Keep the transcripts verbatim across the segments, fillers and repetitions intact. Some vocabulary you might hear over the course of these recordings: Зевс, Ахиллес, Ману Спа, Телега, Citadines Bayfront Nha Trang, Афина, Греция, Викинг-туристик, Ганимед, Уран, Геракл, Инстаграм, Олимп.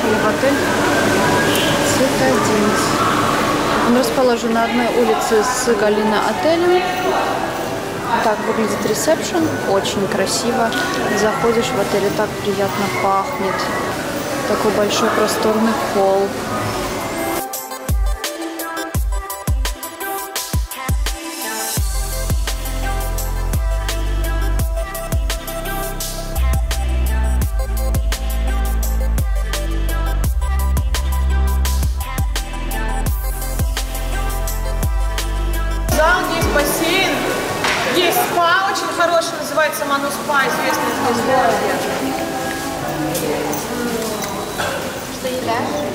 В отель Citadines. Он расположен на одной улице с Галина отелем. Так выглядит ресепшн. Очень красиво. Заходишь в отель, и так приятно пахнет. Такой большой просторный холл. Бассейн, есть спа, очень хороший, называется Ману Спа, известный в Москве. Что едаешь?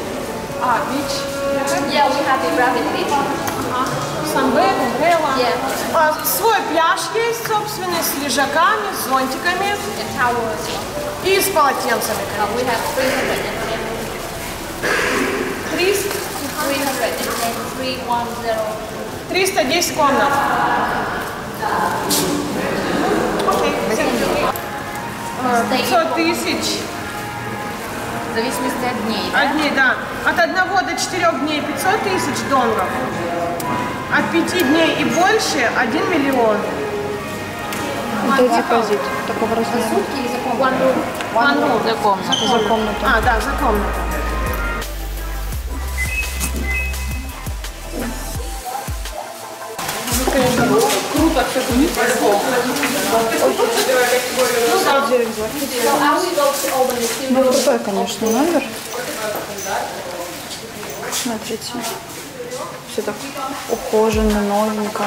А, бич. Я уже Санбэк, свой пляж есть, собственно, с лежаками, с зонтиками и с полотенцами. триста десять комнат. пятьсот тысяч. В зависимости от дней, да? От дней, да. От одного до четырех дней пятьсот тысяч долларов. От пяти дней и больше один миллион. Это депозит. Такого в сутки или за комнату? За комнату. За комнату. А, да, за комнату. Конечно, круто все будет. Ну, крутой, конечно, номер. Смотрите. Все так ухоженно, новенько.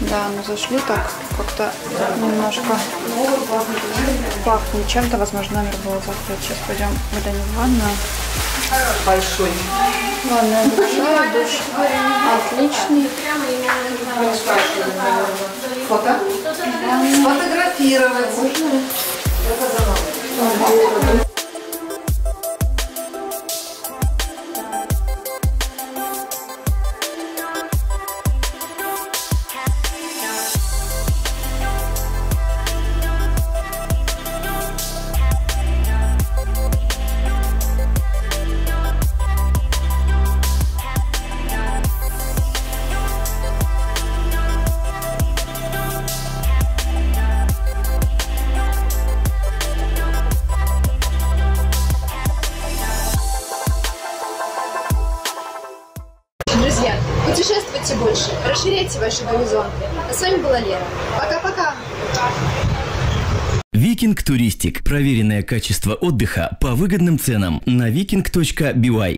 Да, мы зашли так, как-то немножко пахнет чем-то. Возможно, номер было закрыт. Сейчас пойдем куда-нибудь в ванную. Большой. Ванная большая, душ отличный. Фото? Фотографировать. Друзья, путешествуйте больше, расширяйте ваши горизонты. А с вами была Лера. Пока-пока! Викинг-туристик. Проверенное качество отдыха по выгодным ценам на викинг точка би уай.